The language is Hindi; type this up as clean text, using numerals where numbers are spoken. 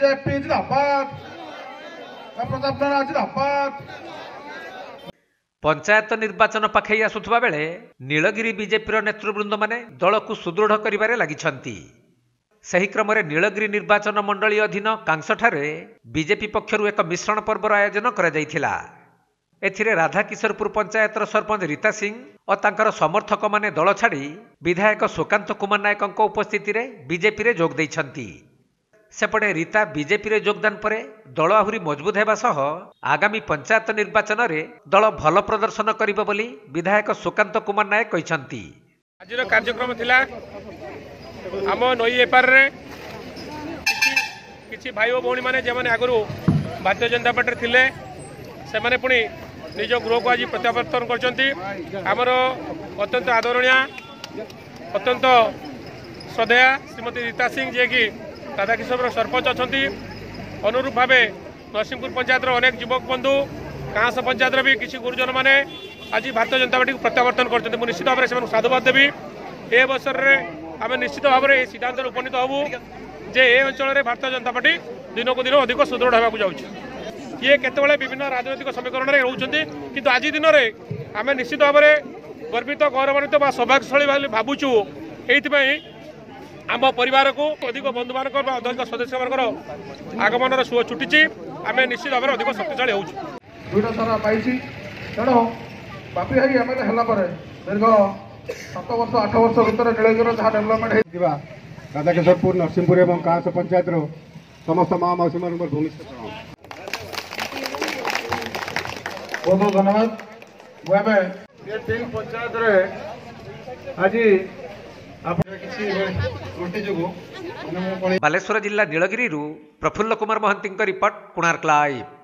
बीजेपी जिंदाबाद, प्रताप नारायण जिंदाबाद। पंचायत निर्वाचन पाखे आसुवा बेले नीलगिरी बीजेपी नेतृबृंद माने दल को सुदृढ़ करिबारे लागिछंती। सही क्रम रे नीलगिरी निर्वाचन मंडली अधीन कांसठारे बीजेपी पक्षर एक मिश्रण पर्वर आयोजन करा। एथिरे राधाकिशोरपुर पंचायतर सरपंच रीता सिंह और तांकर समर्थक माने दल छाड़ी विधायक सुकांत कुमार नायक उपस्थिति रे बीजेपी रे जोग दैछंती। सेपटे रीता बीजेपी रे योगदान परे दल आहुरी मजबूत हेबा सह आगामी पंचायत निर्वाचन रे दल भल प्रदर्शन करिबो बोली विधायक सुकांत कुमार नायक कहिसंती। आज रो कार्यक्रम थिला हम नई एपार रे किछि भाईओ बौणी माने जे माने आगरो भारतीय जनता पार्टी थिले से माने पुनी निज गृह को आज प्रत्यावर्तन करचंती। हमरो अत्यंत आदरणीय अत्यंत श्रद्धेय श्रीमती रीता सिंह जे की राधाकिशोरपुर सरपंच अच्छी। अनुरूप भाव नरसिंहपुर पंचायत अनेक युवक बंधु काँस पंचायत भी किसी गुरुजन मैंने आज भारतीय जनता पार्टी को प्रत्यावर्तन कर निश्चित भाव से साधुवाद देवी। ए अवसर में आम निश्चित भाव में सिद्धांत उपनीत हबू जे ए अंचल में भारतीय जनता पार्टी दिन को दिन अधिक सुदृढ़ होगा जाऊँच। ये केतवे विभिन्न राजनीतिक समीकरण में रोचे कि आज दिन में आम निश्चित भाव में गर्वित गौरवान्वित बा सौभाग्यशाली भावुचु। ये आम परिवार को अधिक बंधु मान अधिक सदस्य मान आगमन सुह छुटी आम निश्चित भाव में अधिक शक्तिशाली होटा सारा पाई। तेणु बापी हाई एम एल है दीर्घ 7 वर्ष 8 वर्ष भर नीलगिरी जहाँ डेभलपमेंट हो राधाकिशोरपुर नरसिंहपुर और काँस पंचायत समस्त माँ मौसी मान भूमि बहुत बहुत धन्यवाद। मुझे ये 3 पंचायत आज बालेश्वर जिला नीलगिरी प्रफुल्ल कुमार महां रिपोर्ट कोणार्क लाइव।